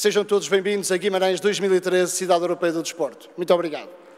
Sejam todos bem-vindos a Guimarães 2013, Cidade Europeia do Desporto. Muito obrigado.